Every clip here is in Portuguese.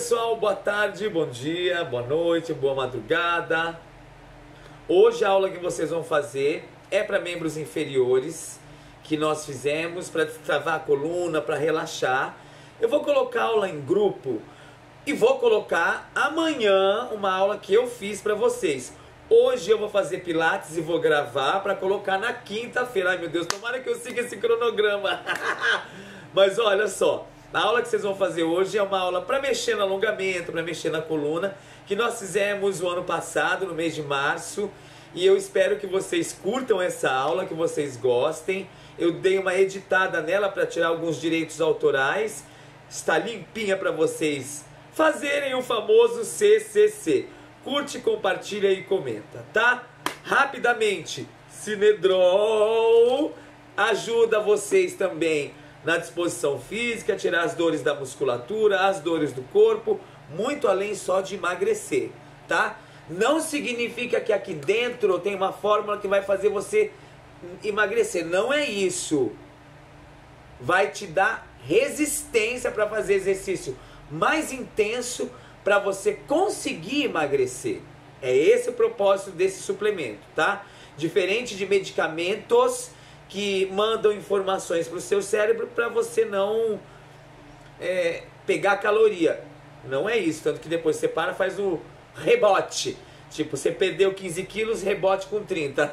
pessoal, boa tarde, bom dia, boa noite, boa madrugada. Hoje a aula que vocês vão fazer é para membros inferiores, que nós fizemos para destravar a coluna, para relaxar. Eu vou colocar aula em grupo e vou colocar amanhã uma aula que eu fiz para vocês. Hoje eu vou fazer pilates e vou gravar para colocar na quinta-feira. Ai meu Deus, tomara que eu siga esse cronograma. Mas olha só, a aula que vocês vão fazer hoje é uma aula para mexer no alongamento, para mexer na coluna, que nós fizemos o ano passado, no mês de março. E eu espero que vocês curtam essa aula, que vocês gostem. Eu dei uma editada nela para tirar alguns direitos autorais. Está limpinha para vocês fazerem o famoso CCC. Curte, compartilha e comenta, tá? Rapidamente, Sinedrol ajuda vocês também na disposição física, tirar as dores da musculatura, as dores do corpo, muito além só de emagrecer, tá? Não significa que aqui dentro tem uma fórmula que vai fazer você emagrecer, não é isso. Vai te dar resistência para fazer exercício mais intenso, para você conseguir emagrecer. É esse o propósito desse suplemento, tá? Diferente de medicamentos que mandam informações para o seu cérebro para você não pegar caloria. Não é isso, tanto que depois você para, faz o rebote. Tipo, você perdeu 15 quilos, rebote com 30.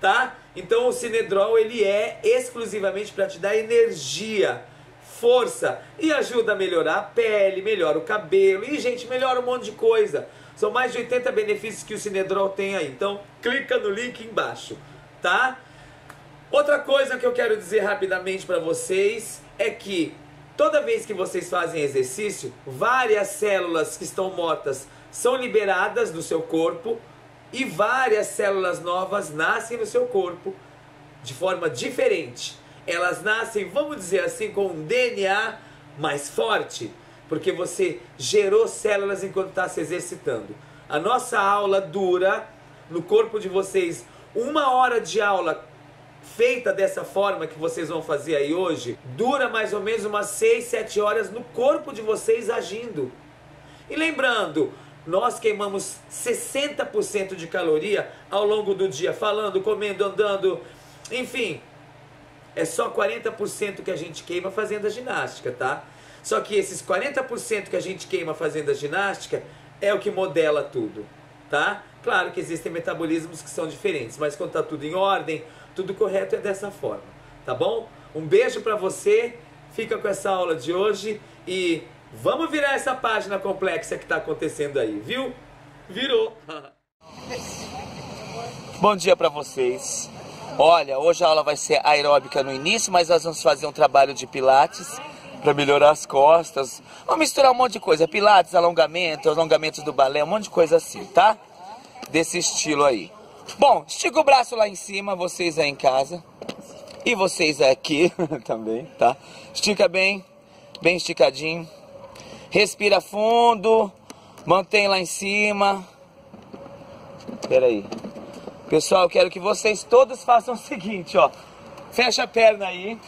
Tá? Então o Sinedrol, ele é exclusivamente para te dar energia, força, e ajuda a melhorar a pele, melhora o cabelo, e gente, melhora um monte de coisa. São mais de 80 benefícios que o Sinedrol tem aí, então clica no link embaixo, tá? Outra coisa que eu quero dizer rapidamente para vocês é que toda vez que vocês fazem exercício, várias células que estão mortas são liberadas do seu corpo e várias células novas nascem no seu corpo de forma diferente. Elas nascem, vamos dizer assim, com um DNA mais forte, porque você gerou células enquanto está se exercitando. A nossa aula dura, no corpo de vocês, 1 hora de aula feita dessa forma que vocês vão fazer aí hoje, dura mais ou menos umas 6 a 7 horas no corpo de vocês agindo. E lembrando, nós queimamos 60% de caloria ao longo do dia, falando, comendo, andando, enfim. É só 40% que a gente queima fazendo a ginástica, tá? Só que esses 40% que a gente queima fazendo a ginástica é o que modela tudo, tá? Claro que existem metabolismos que são diferentes, mas quando tá tudo em ordem, tudo correto, é dessa forma, tá bom? Um beijo pra você, fica com essa aula de hoje e vamos virar essa página complexa que tá acontecendo aí, viu? Virou! Bom dia pra vocês! Olha, hoje a aula vai ser aeróbica no início, mas nós vamos fazer um trabalho de pilates para melhorar as costas. Vamos misturar um monte de coisa, pilates, alongamento, alongamento do balé, um monte de coisa assim, tá? Desse estilo aí. Bom, estica o braço lá em cima, vocês aí em casa e vocês aqui também, tá? Estica bem, bem esticadinho. Respira fundo, mantém lá em cima. Espera aí. Pessoal, eu quero que vocês todos façam o seguinte, ó. Fecha a perna aí.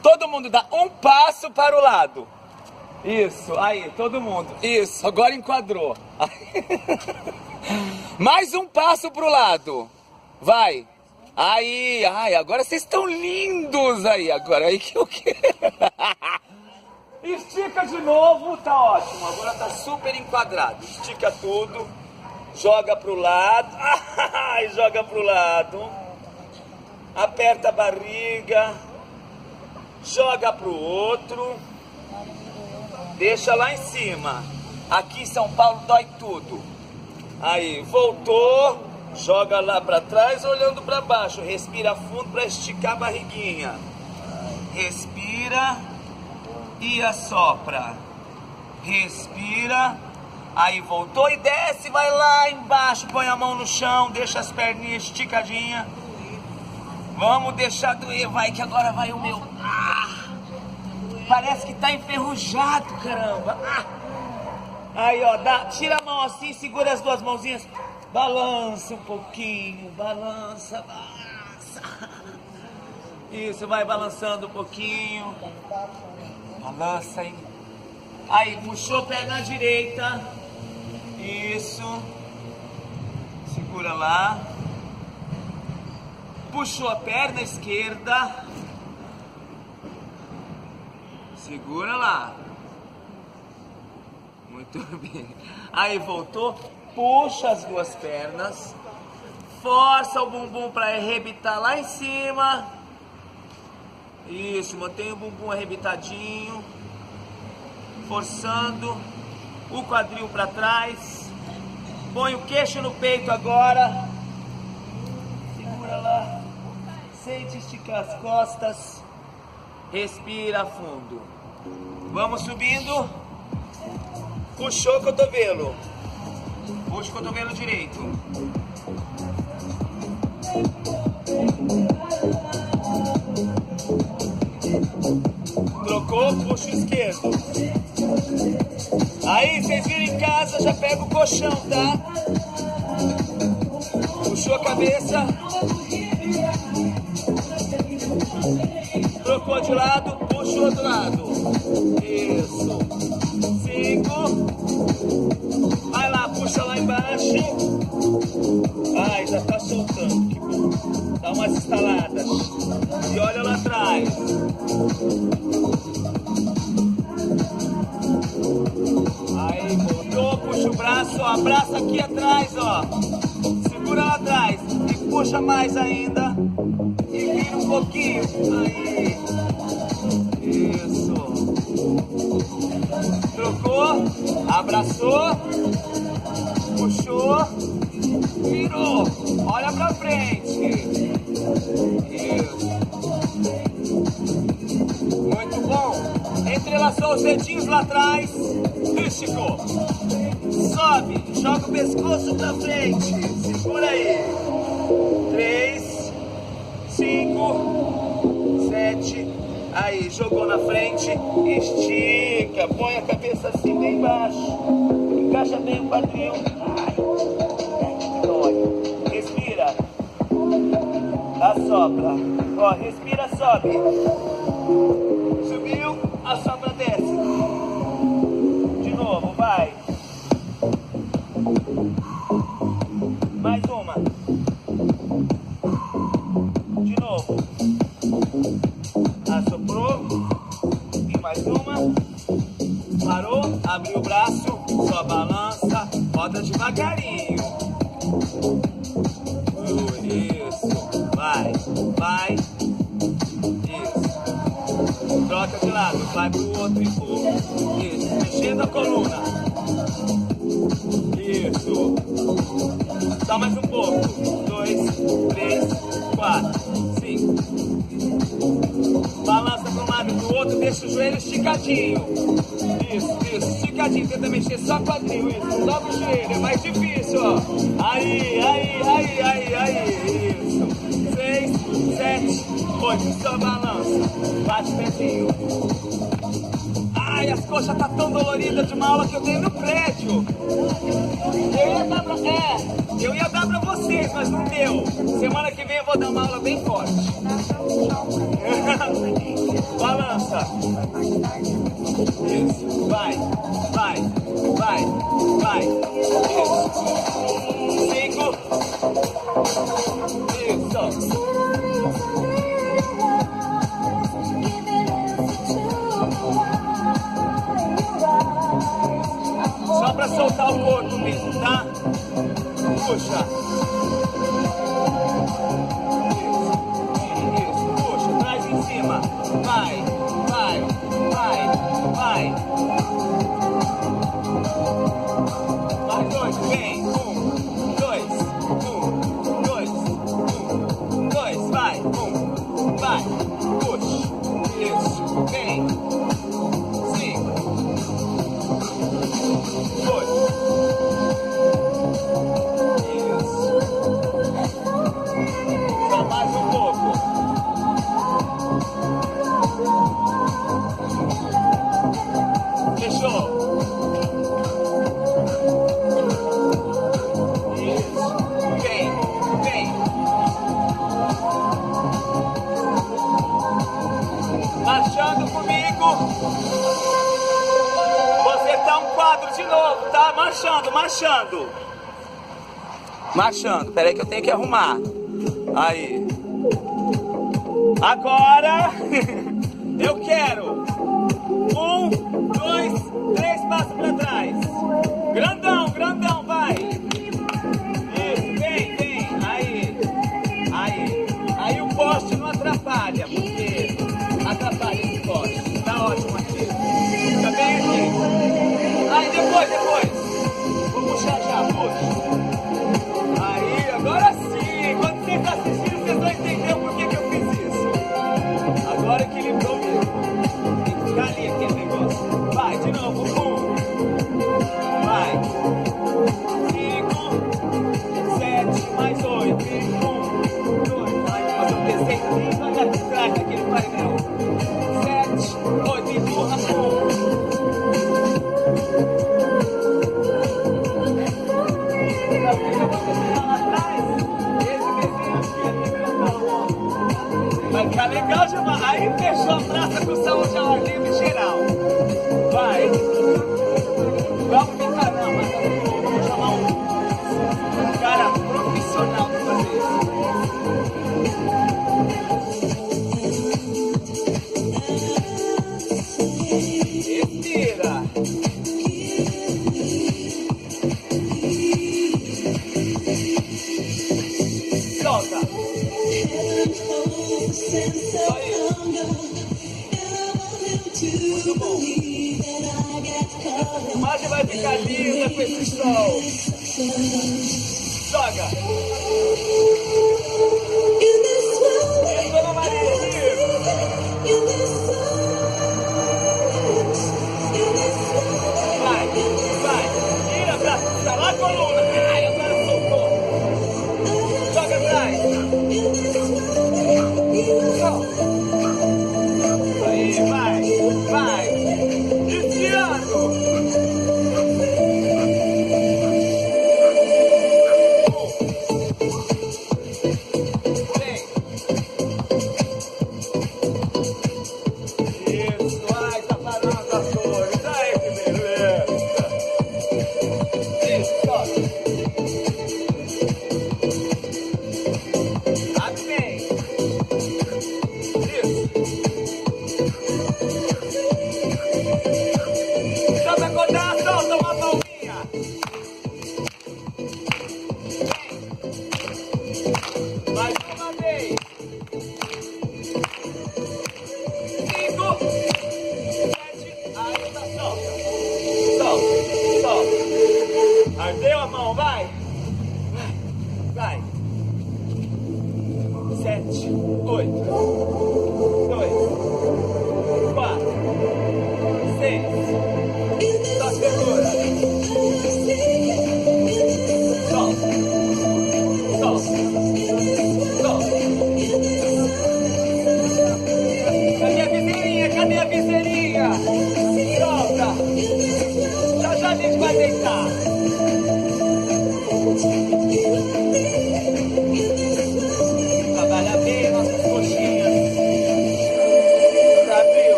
Todo mundo dá um passo para o lado. Isso, aí, todo mundo. Isso, agora enquadrou. Mais um passo para o lado. Vai. Aí, ai, agora vocês estão lindos aí. Agora aí que eu quero. Estica de novo, tá ótimo. Agora tá super enquadrado. Estica tudo. Joga pro lado, ai, joga pro lado, aperta a barriga, joga pro outro, deixa lá em cima. Aqui em São Paulo dói tudo. Aí, voltou, joga lá pra trás, olhando pra baixo, respira fundo pra esticar a barriguinha. Respira e assopra. Respira. Aí voltou e desce, vai lá embaixo, põe a mão no chão, deixa as perninhas esticadinhas. Vamos deixar doer, vai que agora vai o meu. Ah, parece que tá enferrujado, caramba. Ah. Aí, ó, dá, tira a mão assim, segura as duas mãozinhas, balança um pouquinho, balança, balança. Isso, vai balançando um pouquinho. Balança aí. Aí, puxou, pega a direita. Isso. Segura lá. Puxou a perna esquerda. Segura lá. Muito bem. Aí, voltou. Puxa as duas pernas. Força o bumbum para arrebitar lá em cima. Isso, mantém o bumbum arrebitadinho. Forçando o quadril para trás. Põe o queixo no peito agora. Segura lá. Sente esticar as costas. Respira fundo. Vamos subindo. Puxou o cotovelo. Puxa o cotovelo direito. Trocou, puxa o esquerdo. Aí, vocês viram em casa, já pega o colchão, tá? Puxou a cabeça. Trocou de lado, puxa o outro lado. Isso. 5. Vai lá, puxa lá embaixo. Ai, já tá soltando. Que bom. Dá umas estaladas. E olha lá atrás. Aí, voltou, puxa o braço, ó. Abraça aqui atrás, ó. Segura lá atrás. E puxa mais ainda. E vira um pouquinho. Aí. Isso. Trocou. Abraçou. Puxou. Virou. Olha pra frente. Isso. Muito bom. Entrelaçou os dedinhos lá atrás. Rístico. Sobe. Joga o pescoço pra frente. Segura aí. 3, 5, 7. Aí, jogou na frente. Estica. Põe a cabeça assim bem baixo. Encaixa bem o quadril. Respira. Assopra. Ó, respira, sobe. Subiu, assopra, desce. De novo, vai. Mais uma. De novo. Assoprou. E mais uma. Parou, abriu o braço. Só balança. Roda devagarinho. Isso. Vai, vai. Isso. Troca de lado. Vai pro outro e pro. Isso. Mexendo a coluna. Isso. Só mais um pouco. 2, 3, 4, 5. Balança para um lado e pro outro. Deixa o joelho esticadinho. Isso, isso. Esticadinho. Tenta mexer só quadril. Isso. Dobra o joelho. É mais difícil, ó. Aí, aí, aí, aí, aí. Isso. 6, 7, 8. Só balança. Bate o pezinho. Ai, as coxas tá tão doloridas de uma aula que eu dei no prédio. Eu ia dar pra vocês, mas não deu. Semana que vem eu vou dar uma aula bem forte. Balança. Isso. Vai, vai, vai, vai. Isso. 5. Isso. Só pra soltar o corpo mesmo, tá? Puxa. Isso, puxa, traz em cima. Vai, vai, vai, vai. Vai, 2, vem. 1, 2, 1, 2, 1, 2, vai, 1, vai. Puxa. Isso, vem. 5, 2. Isso. quadro de novo, tá? Marchando, peraí que eu tenho que arrumar. Aí. Agora, eu quero. 1, 2, 3, passos pra trás. Grandão, vai. Isso, vem. Aí o poste não atrapalha, porque atrapalha esse poste. Tá ótimo aqui. Fica bem aqui. Aí, depois. Vou puxar já, Aí, agora sim. Quando você tá assistindo, você vai entender por que eu fiz isso. Agora equilibrou mesmo. Tem que ficar ali aquele negócio. Vai, de novo. 1. Vai. 5, 7, mais 8. 1, 2, vai. Mas eu pensei que vai dar atrás daquele painel. 7, 8, empurra. 1. Vai ficar legal demais. Aí fechou a praça com saúde ao ar livre geral. Vai. Vamos tentar não, mas eu vou chamar um cara profissional pra fazer isso. Respira. Solta. Só isso. Muito bom. A imagem vai ficar linda com esse sol. Joga. E Dona Maria, vai. Vira pra lá a coluna. Ai, agora soltou. Joga atrás. Aí, vai.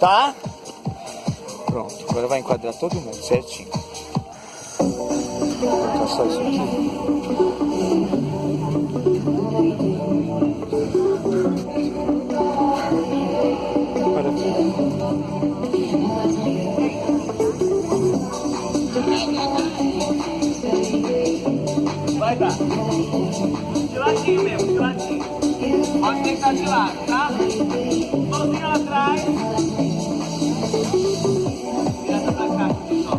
Tá? Pronto, agora vai enquadrar todo mundo certinho. Vou caçar isso aqui. Para aqui. Vai dar. De ladinho mesmo, de ladinho. Pode ter que estar de lado, tá? Mãozinha lá atrás. Virada pra cá, aqui, só.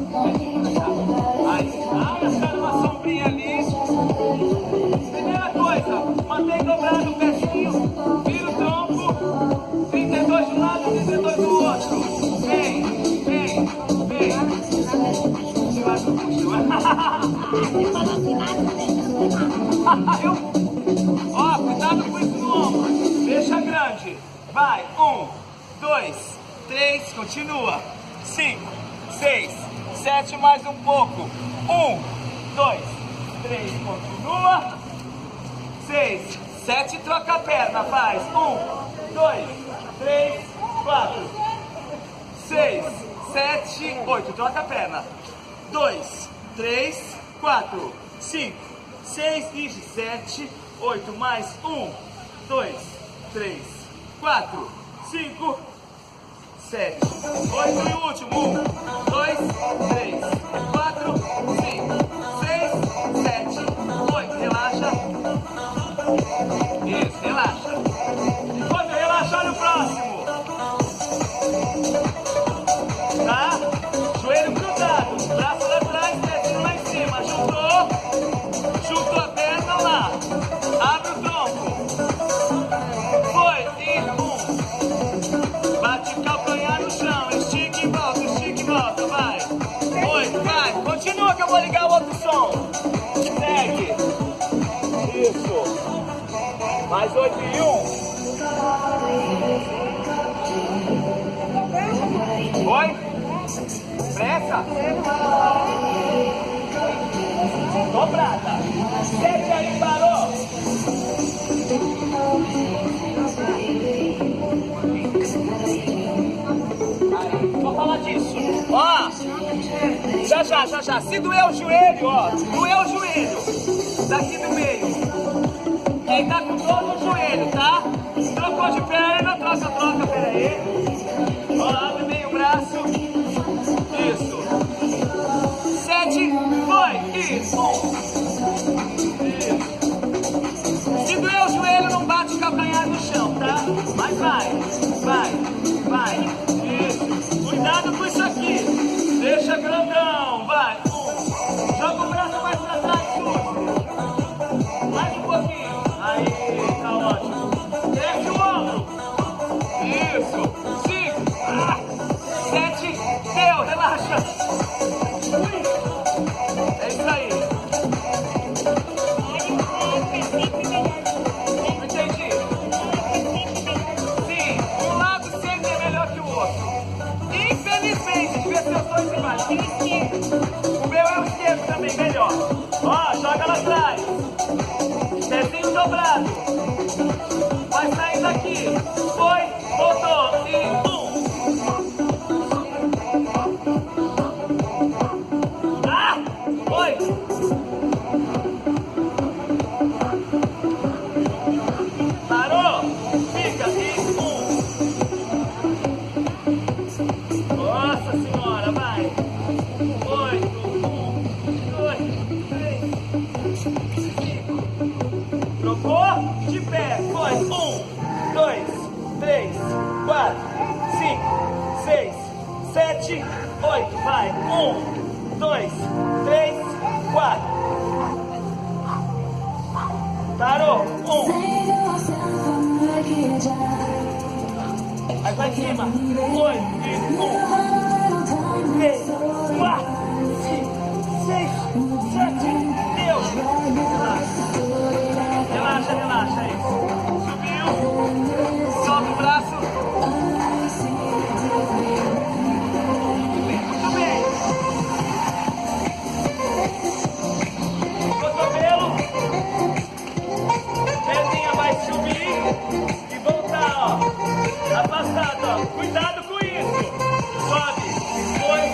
Mantém dobrado o pezinho, vira o tronco, 32 de um lado, 32 do outro. Vem, vem, vem. Puxa, ó, cuidado com isso no ombro. Deixa grande. Vai, 1, 2, 3, continua. 5, 6, 7, mais um pouco. 1, 2, 3, continua. 6, 7, troca a perna, faz 1, 2, 3, 4, 6, 7, 8, troca a perna, 2, 3, 4, 5, 6 e 7, 8, mais 1, 2, 3, 4, 5, 7, 8 e o último, 1, 2, 3, 4, 5, 6, 7, 8, relaxa. Isso, relaxa. Quando relaxa, olha o próximo. Tá? Joelho cruzado, braço lá atrás, pezinho lá em cima. Juntou. Juntou a perna lá. Abre o tronco. Foi. E 1. Bate o calcanhar no chão. Estica e volta, estica e volta. Vai. 8, vai. Continua que eu vou ligar o outro som. Segue. Isso. Mais 8 e 1. Oi? Pressa? Dobrada. 7 aí, parou. Aí, vou falar disso. Ó, já. Se doer o joelho, ó. Doeu o joelho. Daqui do meio. Quem tá com dor no joelho, tá? Trocou de perna, troca, peraí. Ó, abre bem o braço. Isso. 7, foi. Isso. Isso. Se doer o joelho, não bate o calcanhar no chão, tá? Mas vai. Isso. Cuidado com isso aqui. Deixa grandão, vai. Joga o braço mais pra trás, tudo. Mais um pouquinho. Aí, tá ótimo. Desce o ombro. Isso. 5, 7, deu, relaxa. É isso aí. Entendi. Sim, um lado sempre é melhor que o outro. Infelizmente, devia ser os dois embaixo. O meu é o esquerdo também, melhor. Ó, joga lá atrás. Pezinho dobrado. Vai sair daqui. Foi, voltou. E 1. Ah! Foi. Parou. Fica. E 1. Nossa senhora, vai. 8, 1, 2, 3, 5. Trocou, de pé, foi, 1, 2, 3, 4, 5, 6, 7, 8, vai, 1, 2, 3, 4, parou, 1, aí vai em cima, 8, 1, 2, 3, 4, 5, 6, 7, deu, relaxa aí. Subiu. Sobe o braço. Muito bem. Cotovelo. Perninha vai subir e voltar, ó. Afastado, ó. Cuidado com isso. Sobe. Foi.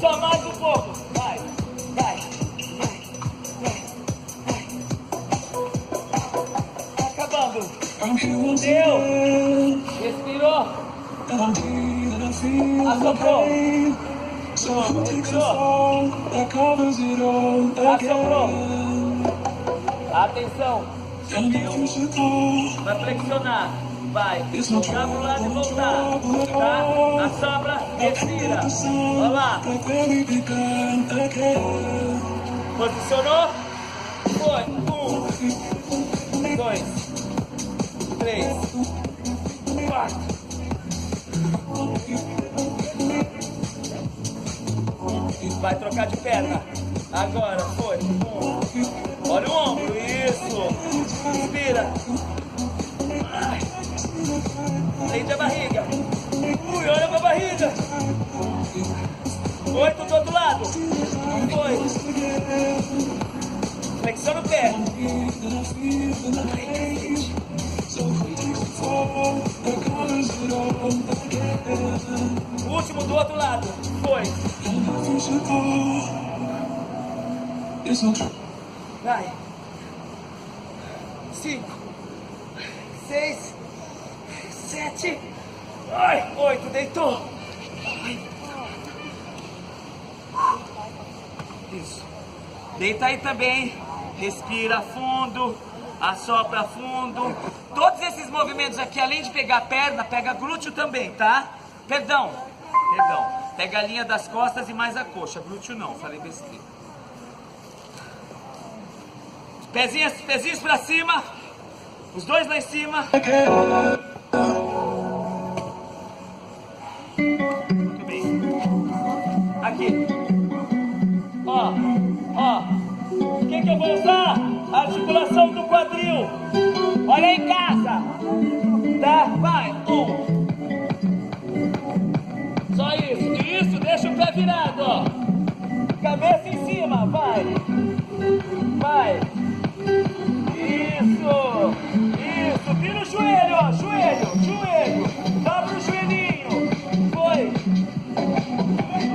Só mais um pouco. Vai, vai, vai, vai. Acabando. Deu. Respirou. Assoprou. Respirou. Assoprou. Atenção. Subiu. Vai flexionar. Vai, jogar pro lado e voltar, tá? Na sobra, respira. Olha lá. Posicionou? Foi. 1, 2, 3, 4. 1. Vai trocar de perna. Agora, foi. 1. Olha o ombro, isso. Respira. Sente a barriga. Ui, olha pra barriga. 8 do outro lado. 2. Flexiona o pé. Último do outro lado. 2. Vai. 5, 6, 7, 8, deitou. Isso. Deita aí também. Respira fundo, assopra fundo. Todos esses movimentos aqui, além de pegar a perna, pega glúteo também, tá? Perdão. Pega a linha das costas e mais a coxa. Glúteo não, falei besteira. Pezinhos pra cima. Os dois lá em cima. Muito bem. Aqui. Ó. O que eu vou usar? A articulação do quadril. Olha aí em casa. Tá? Vai. 1. Só isso. Isso, deixa o pé virado, ó. Cabeça em cima. Vai. Vai. Isso. Vira o joelho, ó, joelho. Dobra o joelhinho. Foi.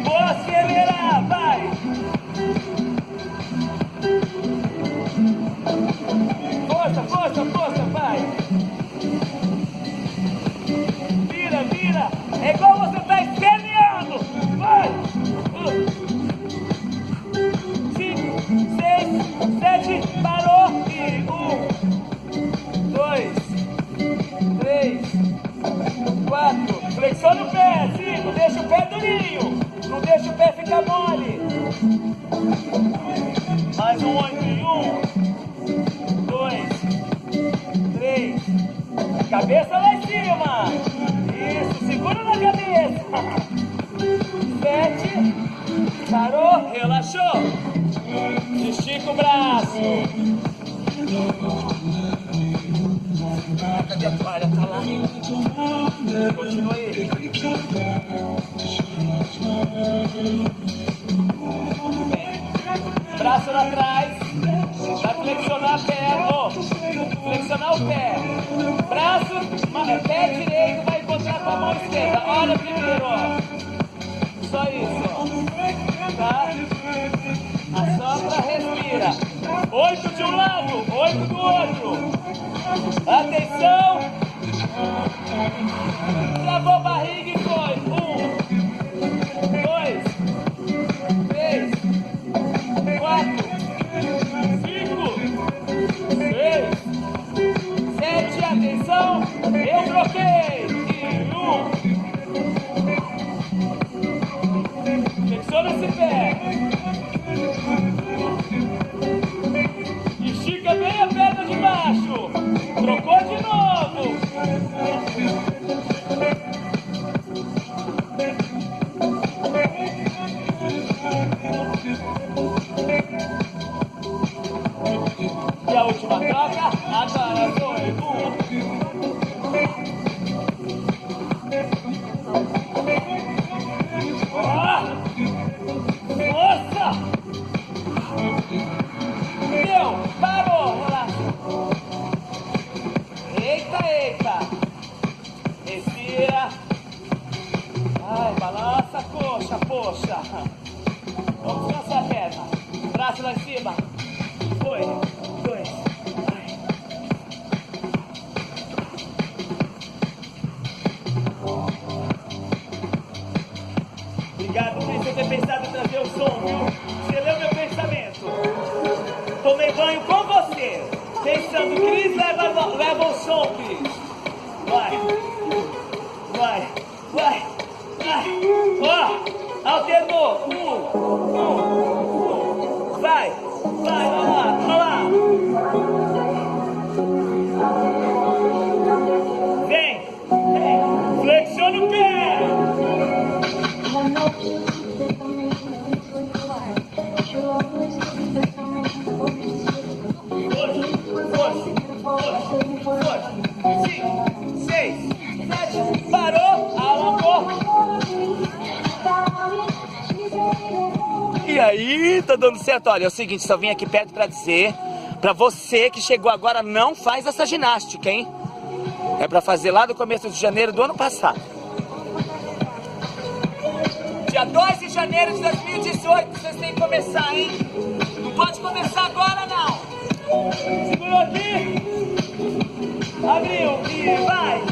Vou acelerar, vai. Força, vai. Vira. É igual você tá esperneando. Vai. 5, 6, 7, parou. E 1, 2, 3, 4, flexiona o pé, 5, deixa o pé durinho, não deixa o pé ficar mole. Mais um 8, 1, 2, 3, cabeça lá em cima, isso, segura na cabeça, 7, parou, relaxou, estica o braço. Cadê a toalha? Tá lá. Continua aí. Muito bem. Braço lá atrás. Vai flexionar a perna. Flexionar o pé. Braço, pé direito vai encontrar com a mão esquerda. Olha primeiro, ó. Só isso, ó. Tá? Assopra, respira. 8 de um lado, 8 do outro. Atenção! Travou a barriga e foi. 1, 2, 3, 4, 5, 6, 7. Atenção! Eu troquei. E 1. Flexiona esse pé. Estica bem a perna de baixo. Trocou de novo. E a última troca. Agora 2, 1. Nossa! Deu! Parou! Vamos lá! Eita! Respira. Ai, balança a coxa, poxa. Vamos descansar a perna. Braço lá em cima. Foi. Dois. Obrigado por você ter pensado em trazer o som, viu? Você leu meu pensamento. Tomei banho com você. Pensando, Cris, leva o som, Cris. Vai. Ó, alternou. Um. Vai, vamos lá. Vem. Flexiona o pé. E aí, tá dando certo? Olha, é o seguinte, só vim aqui perto pra dizer pra você que chegou agora, não faz essa ginástica, hein? É pra fazer lá do começo de janeiro do ano passado. Dia 2 de janeiro de 2018, vocês têm que começar, hein? Não pode começar agora, não! Segurou aqui! Abriu e vai!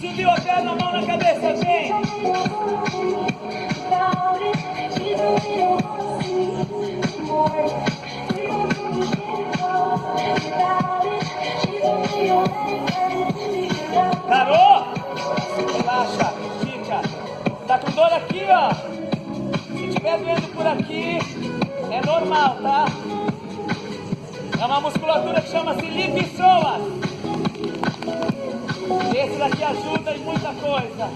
Subiu a perna, mão na cabeça, vem! Parou? Relaxa, fica. Tá com dor aqui, ó. Se tiver doendo por aqui, é normal, tá? É uma musculatura que chama-se lipsoas. Esse daqui ajuda em muita coisa.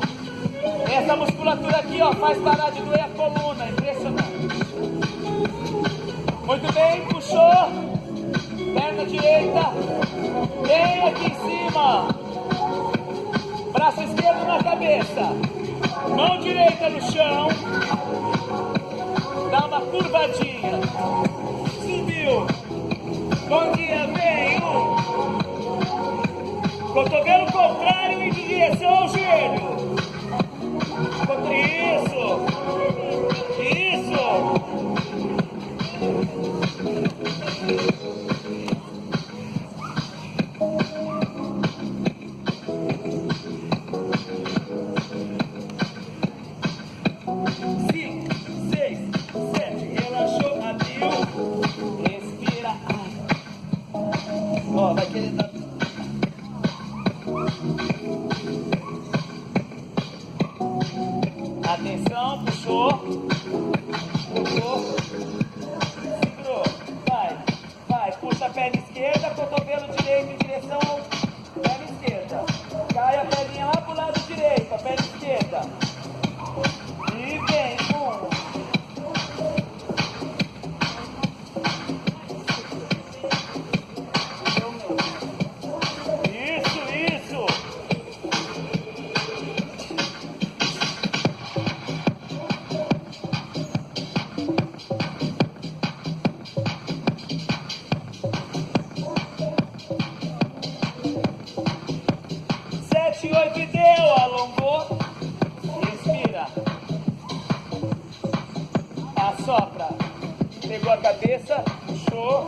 Essa musculatura aqui, ó, faz parar de doer a coluna. Impressionante. Muito bem, puxou. Perna direita. Bem aqui em cima. Braço esquerdo na cabeça. Mão direita no chão. Dá uma curvadinha. Subiu. Bom dia, vem! Cotovelo contrário em direção ao joelho. Isso! 5, 6, 7, relaxou, abriu, respira. Ó, vai querer dar. Atenção, puxou. Segurou. Vai. Puxa a perna esquerda, cotovelo direito em direção ao perna esquerda. Cai a perninha lá pro lado direito, a perna esquerda. E vem, 7, 8 e deu, alongou, respira, assopra, pegou a cabeça, puxou,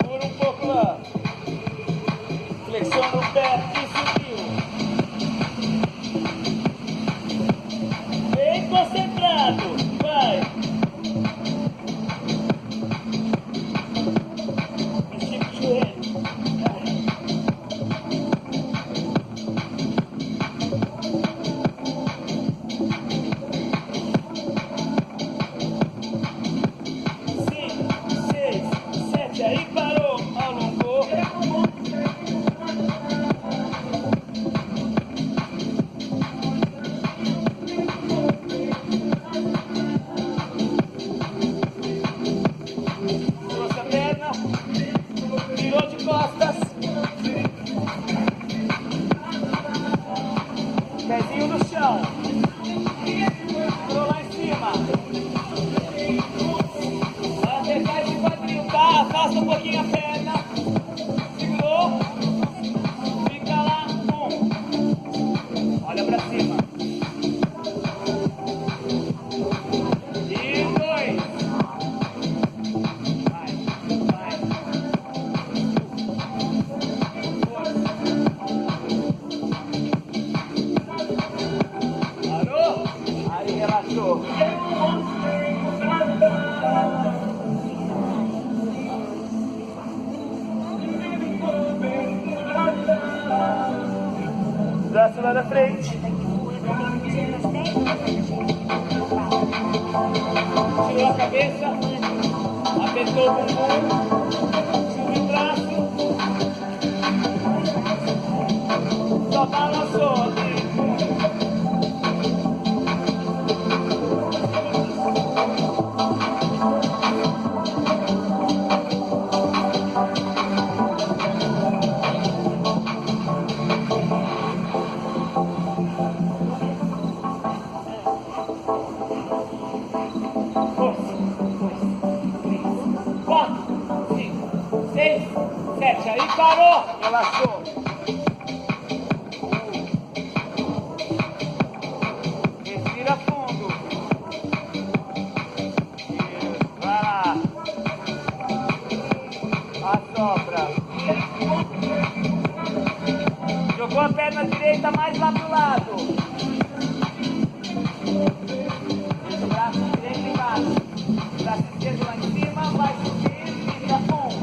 segura um pouco lá, flexiona o pé e subiu, bem concentrado, vai, estica o joelho. Aí parou, alongou. braço lá na frente. Tirou a cabeça, apertou o bumbum, subiu o braço, só balançou aqui. Parou, relaxou. Respira fundo. Isso, vai lá. Assopra. Jogou a perna direita mais lá pro lado. Isso, braço direito embaixo. Braço esquerdo lá em cima, vai subir, respira fundo.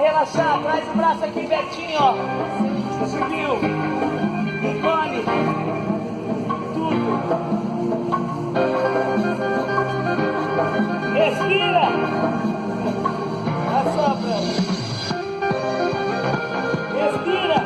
Relaxar, traz o braço aqui pertinho, ó. Subiu. Encolhe. Tudo. Respira. Assopra. Respira.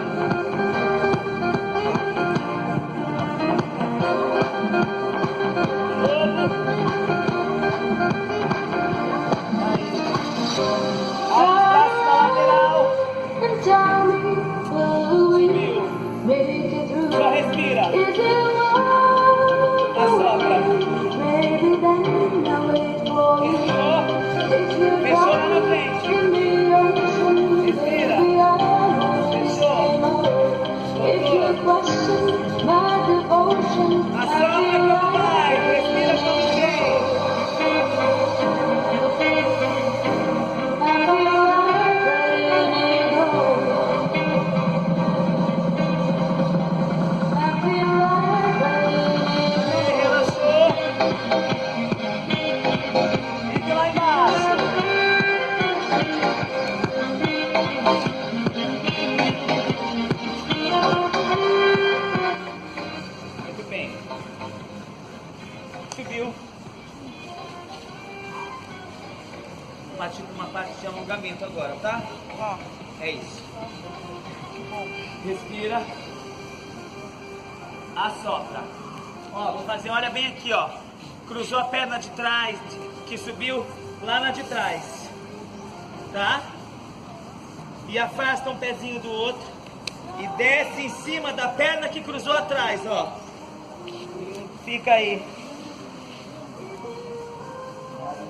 Agora, tá? Ó. É isso. Respira. Assopra. Ó, vou fazer, olha bem aqui, ó. Cruzou a perna de trás, que subiu lá na de trás. Tá? E afasta um pezinho do outro. E desce em cima da perna que cruzou atrás, ó. Fica aí.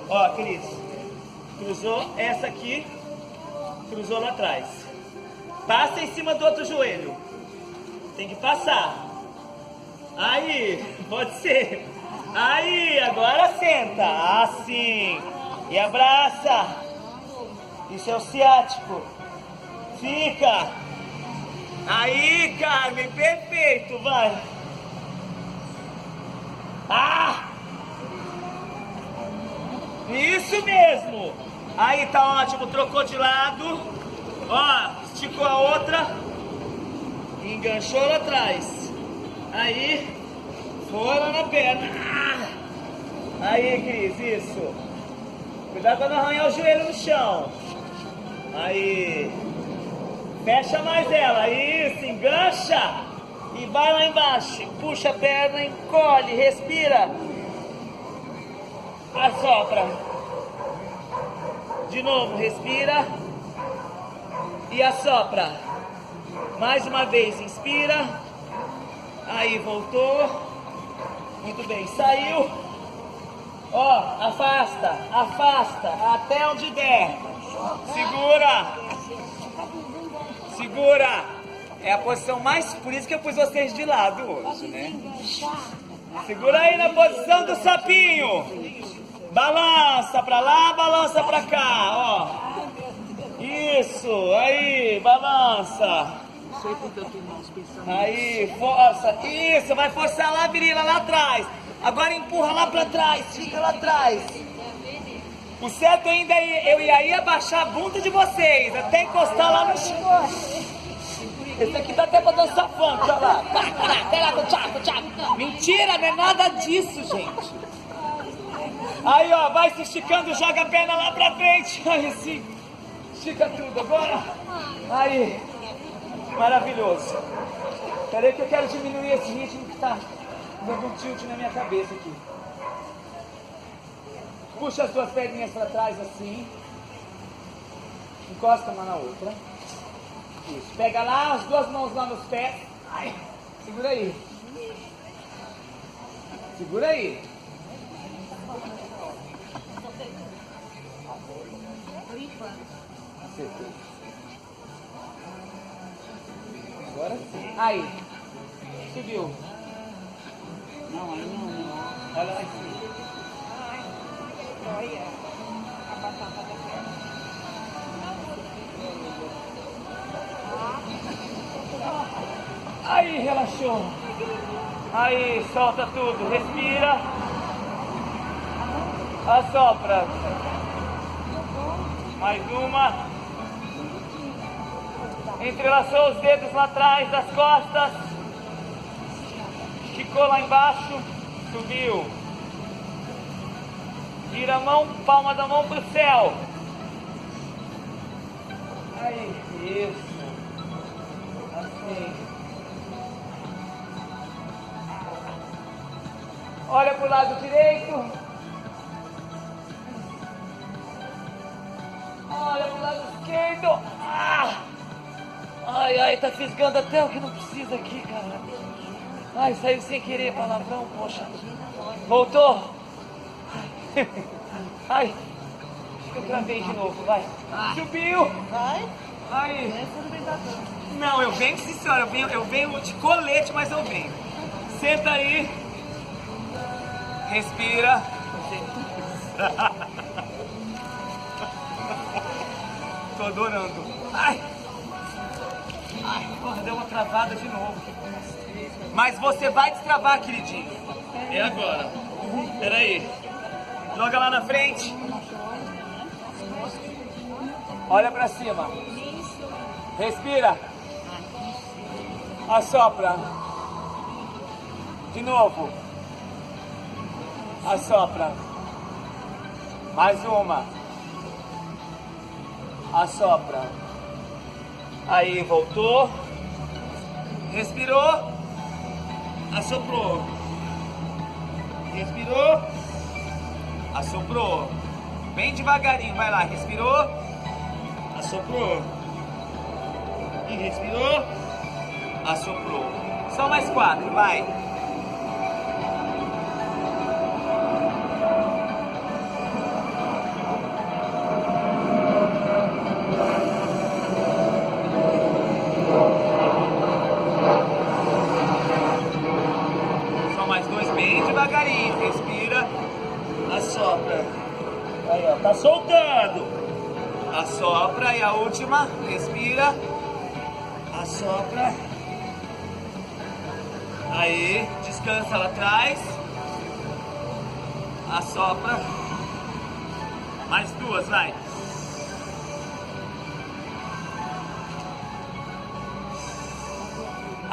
Ó, Cris. Cruzou essa aqui. Cruzou lá atrás. Passa em cima do outro joelho. Tem que passar. Aí, pode ser. Aí, agora senta. Assim. E abraça. Isso é o ciático. Fica. Aí, Carmen, perfeito, vai. Ah! Isso mesmo. Aí tá ótimo, trocou de lado. Ó, esticou a outra. Enganchou lá atrás. Aí, foi lá na perna. Aí, Cris, isso. Cuidado pra não arranhar o joelho no chão. Aí. Fecha mais ela. Isso, engancha. E vai lá embaixo. Puxa a perna, encolhe, respira. Assopra. De novo, respira e assopra. Mais uma vez, inspira. Aí, voltou. Muito bem, saiu. Ó, afasta, afasta, até onde der. Segura. Segura. É a posição mais... Por isso que eu pus vocês de lado hoje, né? Segura aí na posição do sapinho. Balança pra lá, balança pra cá, ó. Isso, aí, balança. Aí, força. Isso, vai forçar lá, virila, lá atrás. Agora empurra lá pra trás, fica lá atrás. O certo ainda é eu ir aí abaixar a bunda de vocês, até encostar lá no chão. Esse aqui dá até pra dançar funk, olha lá. Mentira, não é nada disso, gente. Aí, ó, vai se esticando, joga a perna lá pra frente. Aí, sim. Estica tudo agora. Aí. Maravilhoso. Peraí que eu quero diminuir esse ritmo que tá dando um tilt na minha cabeça aqui. Puxa as duas perninhas pra trás, assim. Encosta uma na outra. Isso. Pega lá, as duas mãos lá nos pés. Ai. Segura aí. Segura aí. Acertei. Agora sim. Aí. Subiu. Não, aí não, não. Olha lá em cima. Olha a batata da perna. Aí, relaxou. Aí, solta tudo. Respira. Assopra. Mais uma. Entrelaçou os dedos lá atrás das costas. Esticou lá embaixo. Subiu. Vira a mão, palma da mão pro céu. Aí, isso. Assim. Olha pro lado direito. Olha pro lado esquerdo. Ah! Ai, ai, tá fisgando até o que não precisa aqui, cara. Ai, saiu sem querer, palavrão, poxa. Voltou. Ai, acho que eu travei de novo, vai. Subiu. Vai. Aí. Não, eu venho, sim senhora, eu venho de colete, mas eu venho. Senta aí. Respira. Tô adorando. Ai! Ai, porra, deu uma travada de novo. Mas você vai destravar, queridinho. É agora. Pera aí. Joga lá na frente. Olha pra cima. Respira. Assopra. De novo. Assopra. Mais uma. Assopra. Aí, voltou. Respirou. Assoprou. Respirou. Assoprou. Bem devagarinho, vai lá. Respirou. Assoprou. E respirou. Assoprou. Só mais 4, vai. Assopra e a última, respira, assopra, aí, descansa lá atrás, assopra, mais duas, vai.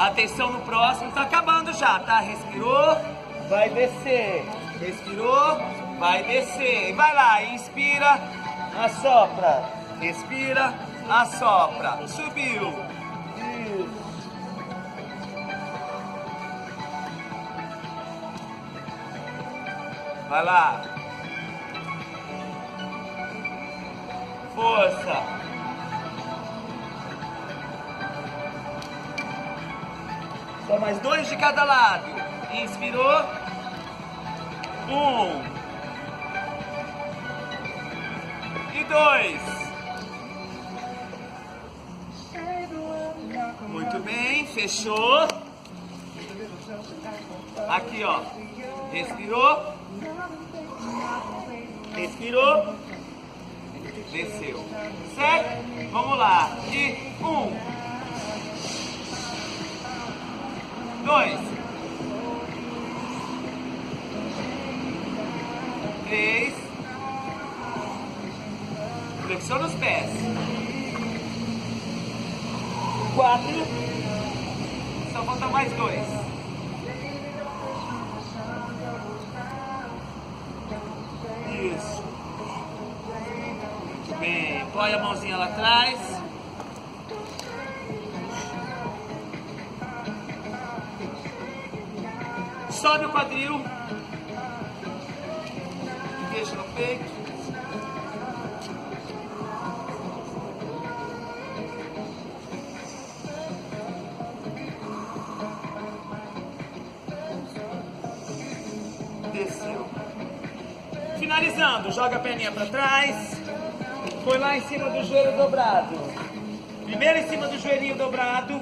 Atenção no próximo, tá acabando já, tá? Respirou, vai descer. Respirou, vai descer. Vai lá, inspira, assopra. Respira, assopra. Subiu. Isso. Vai lá. Força. Só mais dois de cada lado. Inspirou. Um. E dois. Muito bem, fechou. Aqui, ó. Respirou. Respirou. Desceu. Certo? Vamos lá. E um. Dois, três, flexiona os pés, quatro, só falta mais dois, isso, muito bem, põe a mãozinha lá atrás. Sobe o quadril, deixa no peito, desceu, finalizando, joga a perninha para trás, põe lá em cima do joelho dobrado, primeiro em cima do joelhinho dobrado,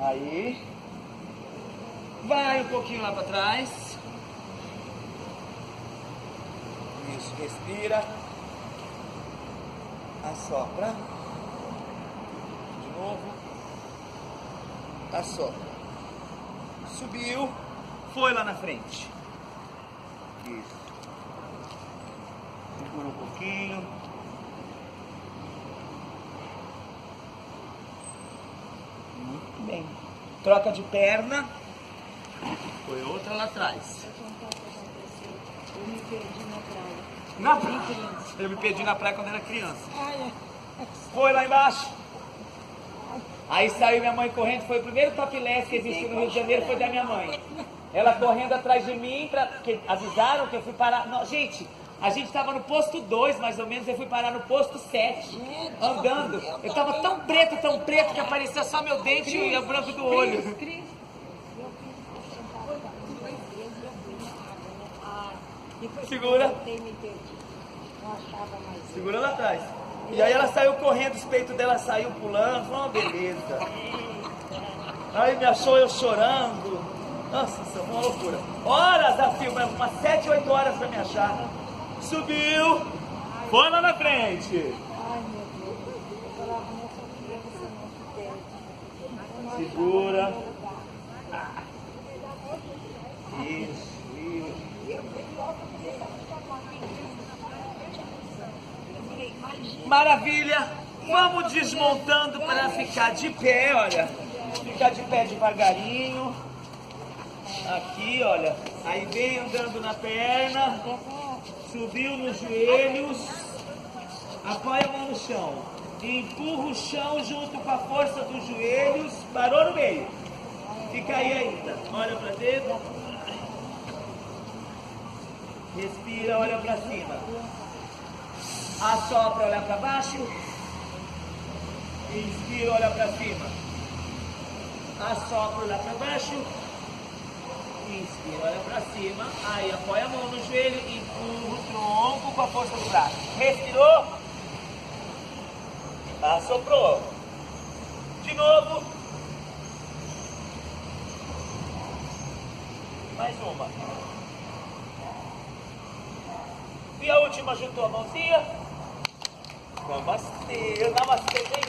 aí, vai um pouquinho lá para trás, isso, respira, assopra, de novo, assopra, subiu, foi lá na frente, isso, segura um pouquinho. Bem, troca de perna, foi outra lá atrás. Eu me perdi na praia. Na praia? Eu me perdi na praia quando era criança. Foi lá embaixo. Aí saiu minha mãe correndo, foi o primeiro topless que existiu no Rio de Janeiro, foi da minha mãe. Ela correndo atrás de mim, porque avisaram que eu fui parar... Não, gente... A gente estava no posto 2, mais ou menos, eu fui parar no posto 7, andando. Eu estava tão preto, que aparecia só meu dente e o branco do olho. Segura. Segura lá atrás. E aí ela saiu correndo, os peitos dela saiu pulando, foi uma beleza. Aí me achou eu chorando. Nossa, isso é uma loucura. Horas a fio, umas 7, 8 horas para me achar. Subiu, foi lá na frente. Segura. Isso, isso. Maravilha. Vamos desmontando para ficar de pé, olha. Ficar de pé devagarinho. Aqui, olha. Aí vem andando na perna. Subiu nos joelhos, apoia a mão no chão, empurra o chão junto com a força dos joelhos, parou no meio, fica aí ainda, olha pra dentro, respira, olha pra cima, assopra, olha pra baixo, inspira, olha pra cima, assopra, olha pra baixo, inspira, olha pra cima, aí apoia a mão no joelho, empurra o tronco com a força do braço. Respirou, assoprou, de novo, mais uma, e a última, juntou a mãozinha, namastê, namastê,